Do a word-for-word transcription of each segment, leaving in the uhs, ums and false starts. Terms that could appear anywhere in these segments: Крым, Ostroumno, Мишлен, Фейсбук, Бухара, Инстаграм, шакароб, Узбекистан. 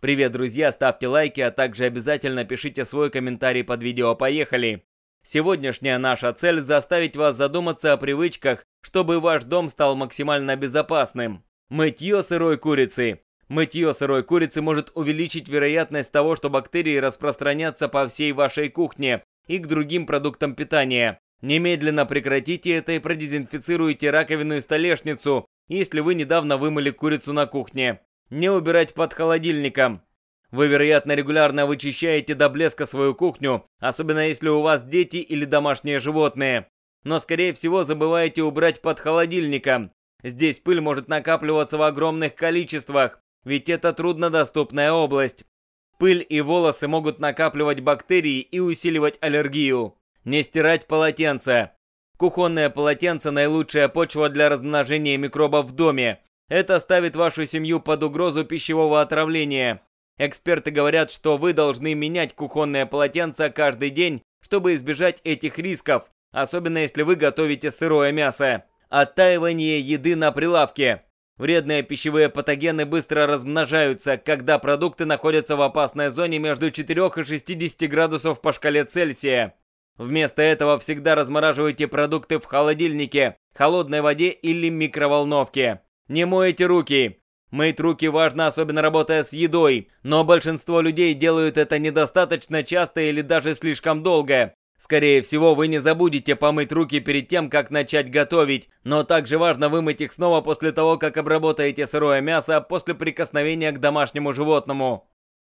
Привет, друзья, ставьте лайки, а также обязательно пишите свой комментарий под видео. Поехали! Сегодняшняя наша цель – заставить вас задуматься о привычках, чтобы ваш дом стал максимально безопасным. Мытье сырой курицы. Мытье сырой курицы может увеличить вероятность того, что бактерии распространятся по всей вашей кухне и к другим продуктам питания. Немедленно прекратите это и продезинфицируйте раковину и столешницу, если вы недавно вымыли курицу на кухне. Не убирать под холодильником. Вы, вероятно, регулярно вычищаете до блеска свою кухню, особенно если у вас дети или домашние животные. Но, скорее всего, забываете убрать под холодильником. Здесь пыль может накапливаться в огромных количествах, ведь это труднодоступная область. Пыль и волосы могут накапливать бактерии и усиливать аллергию. Не стирать полотенца. Кухонное полотенце – наилучшая почва для размножения микробов в доме. Это ставит вашу семью под угрозу пищевого отравления. Эксперты говорят, что вы должны менять кухонное полотенце каждый день, чтобы избежать этих рисков, особенно если вы готовите сырое мясо. Оттаивание еды на прилавке. Вредные пищевые патогены быстро размножаются, когда продукты находятся в опасной зоне между четырёх и шестидесяти градусов по шкале Цельсия. Вместо этого всегда размораживайте продукты в холодильнике, холодной воде или микроволновке. Не мойте руки. Мыть руки важно, особенно работая с едой, но большинство людей делают это недостаточно часто или даже слишком долго. Скорее всего, вы не забудете помыть руки перед тем, как начать готовить, но также важно вымыть их снова после того, как обработаете сырое мясо после прикосновения к домашнему животному.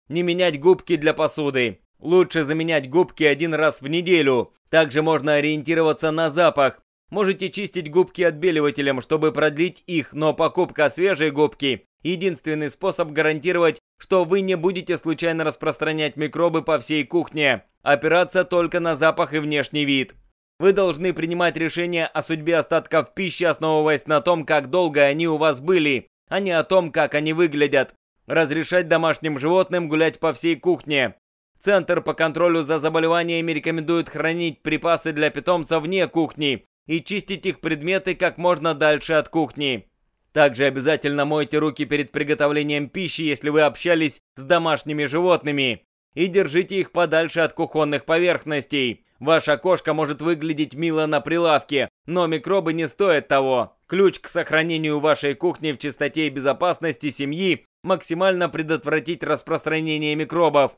Не менять губки для посуды. Лучше заменять губки один раз в неделю. Также можно ориентироваться на запах. Можете чистить губки отбеливателем, чтобы продлить их, но покупка свежей губки – единственный способ гарантировать, что вы не будете случайно распространять микробы по всей кухне. Опираться только на запах и внешний вид. Вы должны принимать решения о судьбе остатков пищи, основываясь на том, как долго они у вас были, а не о том, как они выглядят. Разрешать домашним животным гулять по всей кухне. Центр по контролю за заболеваниями рекомендует хранить припасы для питомца вне кухни и чистить их предметы как можно дальше от кухни. Также обязательно мойте руки перед приготовлением пищи, если вы общались с домашними животными, и держите их подальше от кухонных поверхностей. Ваша кошка может выглядеть мило на прилавке, но микробы не стоят того. Ключ к сохранению вашей кухни в чистоте и безопасности семьи – максимально предотвратить распространение микробов.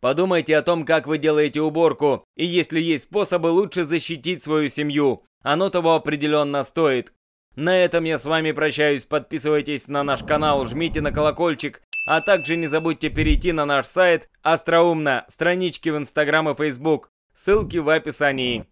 Подумайте о том, как вы делаете уборку, и если есть способы, лучше защитить свою семью. Оно того определенно стоит. На этом я с вами прощаюсь. Подписывайтесь на наш канал, жмите на колокольчик, а также не забудьте перейти на наш сайт Остроумно, странички в Инстаграм и Фейсбук. Ссылки в описании.